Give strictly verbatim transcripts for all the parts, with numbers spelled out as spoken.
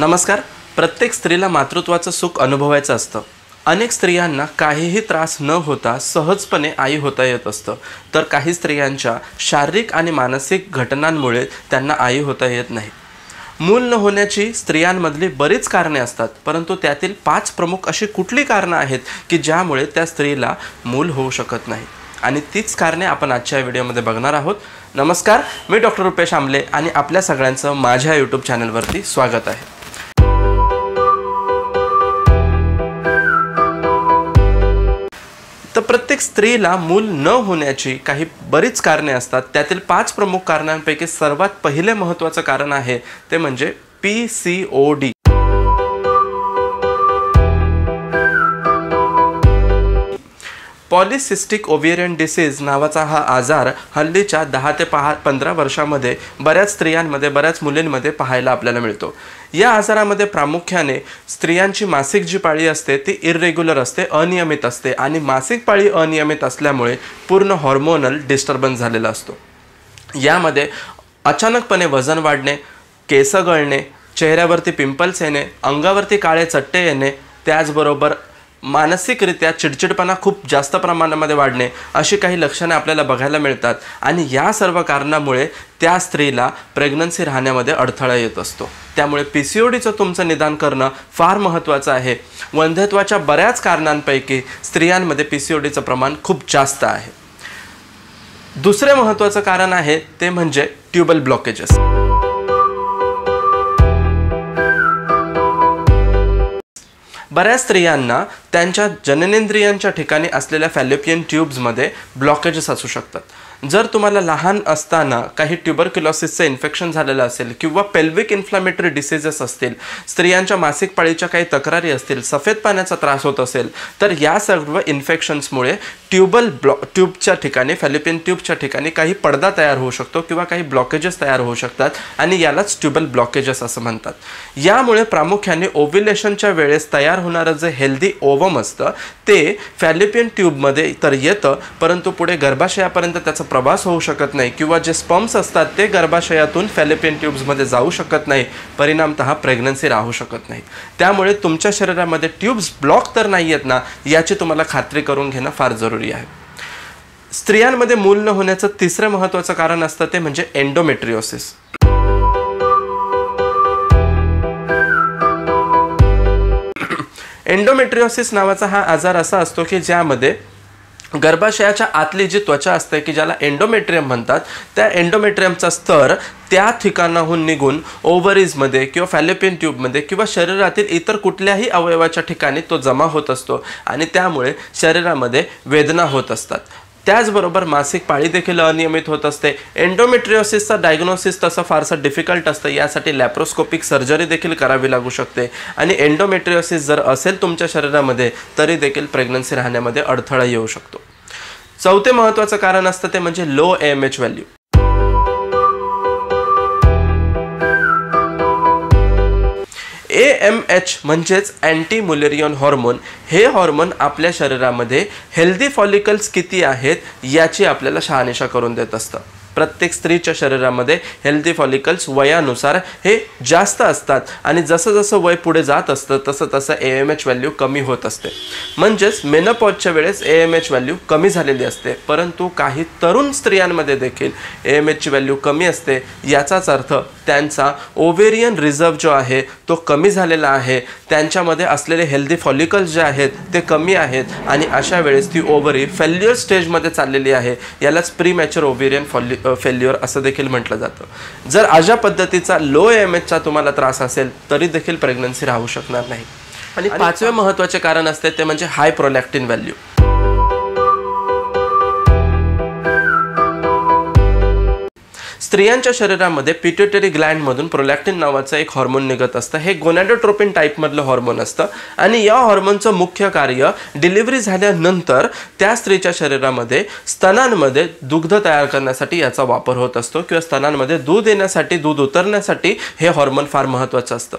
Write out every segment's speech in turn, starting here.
नमस्कार. प्रत्येक स्त्रीला मातृत्वाचं सुख अनुभवायचं असतं. अनेक स्त्रियांना काहीही त्रास न होता सहजपणे आई होता येत असतं, तर काही स्त्रियांच्या शारीरिक आणि मानसिक घटनांमुळे त्यांना आई होता येत नाही. मूल न होण्याची स्त्रियांमधली बरीच कारणे असतात, परंतु त्यातील पाच प्रमुख अशी कुठली कारणं आहेत की ज्यामुळे त्या स्त्रीला मूल होऊ शकत नाही, आणि तीच कारणे आपण आजच्या व्हिडिओमध्ये बघणार आहोत. नमस्कार, मी डॉक्टर रुपेश आमले आणि आपल्या सगळ्यांचं माझ्या यूट्यूब चॅनलवरती स्वागत आहे. तर प्रत्येक स्त्रीला मूल न होण्याची काही बरीच कारणे असतात. त्यातील पाच प्रमुख कारणांपैकी सर्वात पहिले महत्त्वाचं कारण आहे ते म्हणजे P C O D. Polycystic ovarian disease नावाचा हा आजार हल्लीच्या दहा ते पहा पंधरा वर्षामध्ये बऱ्याच स्त्रियांमध्ये बऱ्याच मुलींमध्ये पाहायला आपल्याला मिळतो. या आजारामध्ये प्रामुख्याने स्त्रियांची मासिक जी पाळी असते ती इरेग्युलर असते, अनियमित असते, आणि मासिक पाळी अनियमित असल्यामुळे पूर्ण हॉर्मोनल डिस्टर्बन्स झालेला असतो. यामध्ये अचानकपणे वजन वाढणे, केस गळणे, चेहऱ्यावरती पिंपल्स येणे, अंगावरती काळे चट्टे येणे, त्याचबरोबर मानसिकरित्या चिडचिडपणा खूप जास्त प्रमाणामध्ये वाढणे अशी काही लक्षणे आपल्याला बघायला मिळतात, आणि या सर्व कारणामुळे त्या स्त्रीला प्रेग्नन्सी राहण्यामध्ये अडथळा येत असतो. त्यामुळे पी सी ओ डीचं तुमचं निदान करणं फार महत्त्वाचं आहे. वंध्यत्वाच्या बऱ्याच कारणांपैकी स्त्रियांमध्ये पी सी ओ डीचं प्रमाण खूप जास्त आहे. दुसरे महत्त्वाचं कारण आहे ते म्हणजे ट्यूबल ब्लॉकेजेस. बऱ्याच स्त्रियांना त्यांच्या जननेंद्रियांच्या ठिकाणी असलेल्या फॅलोपियन ट्यूब्समध्ये ब्लॉकेजेस असू शकतात. जर तुम्हाला लहान असताना काही ट्युबरक्युलॉसिसचं इन्फेक्शन झालेलं असेल किंवा पेल्विक इन्फ्लॅमेटरी डिसीजेस असतील, स्त्रियांच्या मासिक पाळीच्या काही तक्रारी असतील, सफेद पाण्याचा त्रास होत असेल, तर या सर्व इन्फेक्शन्समुळे ट्यूबल ब्लॉ ट्यूबच्या ठिकाणी फॅलोपियन ट्यूबच्या ठिकाणी काही पडदा तयार होऊ शकतो किंवा काही ब्लॉकेजेस तयार होऊ शकतात, आणि यालाच ट्यूबल ब्लॉकेजेस असं म्हणतात. यामुळे प्रामुख्याने ओव्ह्युलेशनच्या वेळेस तयार होणारं जे हेल्दी ओव्हम असतं ते फॅलोपियन ट्यूबमध्ये तर येतं, परंतु पुढे गर्भाशयापर्यंत त्याचा प्रवास होऊ शकत नाही, किंवा जे स्पर्म्स असतात ते गर्भाशयातून फॅलोपियन ट्यूब्समध्ये जाऊ शकत नाही, परिणामतः प्रेग्नन्सी राहू शकत नाही. त्यामुळे तुमच्या शरीरामध्ये ट्यूब्स ब्लॉक तर नाही आहेत ना, याची तुम्हाला खात्री करून घेणं फार जरुरी आहे. स्त्रियांमध्ये मूल न होण्याचं तिसरं महत्त्वाचं कारण असतं ते म्हणजे एंडोमेट्रिओसिस. एंडोमेट्रिओसिस नावाचा हा आजार असा असतो की ज्यामध्ये गर्भाशयाच्या आतली जी त्वचा असते की ज्याला एंडोमेट्रियम म्हणतात, त्या एंडोमेट्रियमचा स्तर त्या ठिकाणाहून निघून ओव्हरीजमध्ये किंवा फॅलोपियन ट्यूबमध्ये किंवा शरीरातील इतर कुठल्याही अवयवाच्या ठिकाणी तो जमा होत असतो, आणि त्यामुळे शरीरामध्ये वेदना होत असतात. त्याचबरोबर मासिक पाळी देखील अनियमित होत असते. एंडोमेट्रिओसिसचा डायग्नोसिस तसं फारसं डिफिकल्ट असतं. यासाठी लॅप्रोस्कोपिक सर्जरी देखील करावी लागू शकते, आणि एंडोमेट्रिओसिस जर असेल तुमच्या शरीरामध्ये तरी देखील प्रेग्नन्सी राहण्यामध्ये अडथळा येऊ शकतो. चौथे महत्त्वाचं कारण असतं ते म्हणजे low M H value. A M H म्हणजेच अँटी मुलेरियन हॉर्मोन. हे हॉर्मोन आपल्या शरीरामध्ये हेल्दी फॉलिकल्स किती आहेत याची आपल्याला शहानिशा करून देत असतं. प्रत्येक स्त्रीच्या शरीरामध्ये हेल्दी फॉलिकल्स वयानुसार हे जास्त असतात, आणि जसं जसं वय पुढे जात असतं तसं तसं ए एम एच व्हॅल्यू कमी होत असते. म्हणजेच मेनोपॉजच्या वेळेस ए एम एच व्हॅल्यू कमी झालेली असते, परंतु काही तरुण स्त्रियांमध्ये देखील ए एम एचची व्हॅल्यू कमी असते. याचाच अर्थ त्यांचा ओवेरियन रिझर्व्ह जो आहे तो कमी झालेला आहे, त्यांच्यामध्ये असलेले हेल्दी फॉलिकल्स जे आहेत ते कमी आहेत, आणि अशा वेळेस ती ओव्हरी फेल्युअर स्टेजमध्ये चाललेली आहे. यालाच प्रीमॅच्युअर ओवेरियन फॉलि फेल्युअर असं देखील म्हटलं जातं. जर अशा पद्धतीचा लो एम एचचा तुम्हाला त्रास असेल तरी देखील प्रेग्नन्सी राहू शकणार नाही. आणि पाचवे महत्त्वाचे कारण असते ते म्हणजे हाय प्रोलॅक्टिन व्हॅल्यू. स्त्रियांच्या शरीरामध्ये पिट्युटरी ग्लँडमधून प्रोलॅक्टिन नावाचं एक हॉर्मोन निघत असतं. हे गोनॅडोट्रोपिन टाईपमधलं हॉर्मोन असतं, आणि या हॉर्मोनचं मुख्य कार्य डिलिव्हरी झाल्यानंतर त्या स्त्रीच्या शरीरामध्ये स्तनांमध्ये दुग्ध तयार करण्यासाठी याचा वापर होत असतो, किंवा स्तनांमध्ये दूध येण्यासाठी दूध उतरण्यासाठी हे हॉर्मोन फार महत्त्वाचं असतं.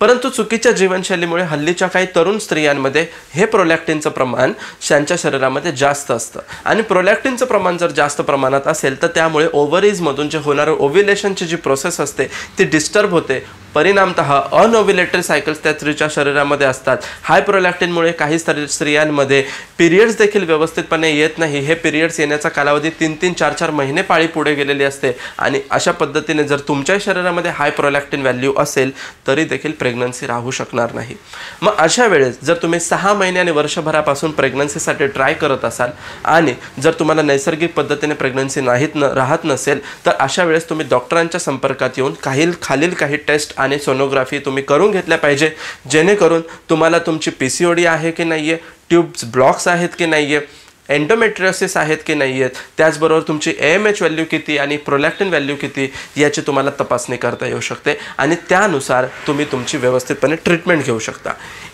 परंतु चुकीच्या जीवनशैलीमुळे हल्लीच्या काही तरुण स्त्रियांमध्ये हे प्रोलॅक्टिनचं प्रमाण त्यांच्या शरीरामध्ये जास्त असतं, आणि प्रोलॅक्टिनचं प्रमाण जर जास्त प्रमाणात असेल तर त्यामुळे ओव्हरीजमधून होणारे ओव्ह्युलेशनची जी प्रोसेस असते ती डिस्टर्ब होते. परिणामतः अनओव्ह्युलेटरी सायकल्स त्या स्त्रीच्या शरीरामध्ये असतात। हाय प्रोलॅक्टिनमुळे काही स्त्रियांमध्ये पिरियड्स देखील व्यवस्थितपणे येत नाही। हे पिरियड्स येण्याचा कालावधी तीन तीन चार चार महिने पाळी पुढे गेलेली असते आणि अशा पद्धतीने जर तुमच्या शरीरामध्ये हाय प्रोलॅक्टिन व्हॅल्यू असेल तरी देखील प्रेग्नन्सी राहू शकणार नाही। मग अशा वेळेस जर तुम्ही सहा महिने आणि वर्षभरापासून प्रेग्नन्सीसाठी ट्राय करत असाल आणि जर तुम्हाला नैसर्गिक पद्धतीने प्रेग्नन्सी नाहीत न राहत नसेल तर अशा वेळेस तुम्ही डॉक्टरांच्या संपर्कात येऊन काही खालील काही टेस्ट आणि सोनोग्राफी तुम्ही करून घेतल्या पाहिजे, जेणेकरून तुम्हाला तुमची पीसीओडी आहे की नाहीये, ट्यूब्स ब्लॉक्स आहेत की नाहीये, एंडोमेट्रियोसिस आहेत की नाहीये, त्याचबरोबर तुमची एएमएच व्हॅल्यू किती आणि प्रोलॅक्टिन व्हॅल्यू किती याची तुम्हाला तपासणी करता येऊ शकते आणि त्यानुसार तुम्ही तुमची व्यवस्थितपणे ट्रीटमेंट घेऊ शकता।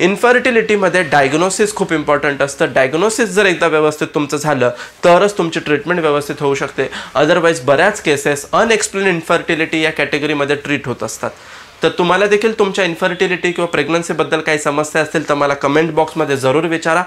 इन्फर्टिलिटीमध्ये डायग्नोसिस खूप इम्पॉर्टंट असतं। डायग्नोसिस जर एकदा व्यवस्थित तुमचं झालं तरच तुमची ट्रीटमेंट व्यवस्थित होऊ शकते, अदरवाईज बऱ्याच केसेस अनएक्सप्लेन इन्फर्टिलिटी या कॅटेगरीमध्ये ट्रीट होत असतात। तर तुम्हाला देखील तुमच्या इन्फर्टिलिटी किंवा प्रेग्नन्सीबद्दल काही समस्या असतील तर मला कमेंट बॉक्समध्ये जरूर विचारा।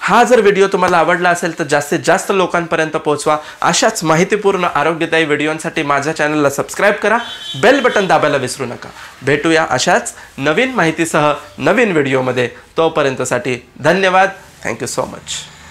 हा जर व्हिडिओ तुम्हाला आवडला असेल तर जास्तीत जास्त लोकांपर्यंत पोहोचवा। अशाच माहितीपूर्ण आरोग्यदायी व्हिडिओंसाठी माझ्या चॅनलला सबस्क्राइब करा, बेल बटन दाबायला विसरू नका। भेटूया अशाच नवीन माहितीसह नवीन व्हिडिओमध्ये, तोपर्यंतसाठी धन्यवाद। Thank you so much.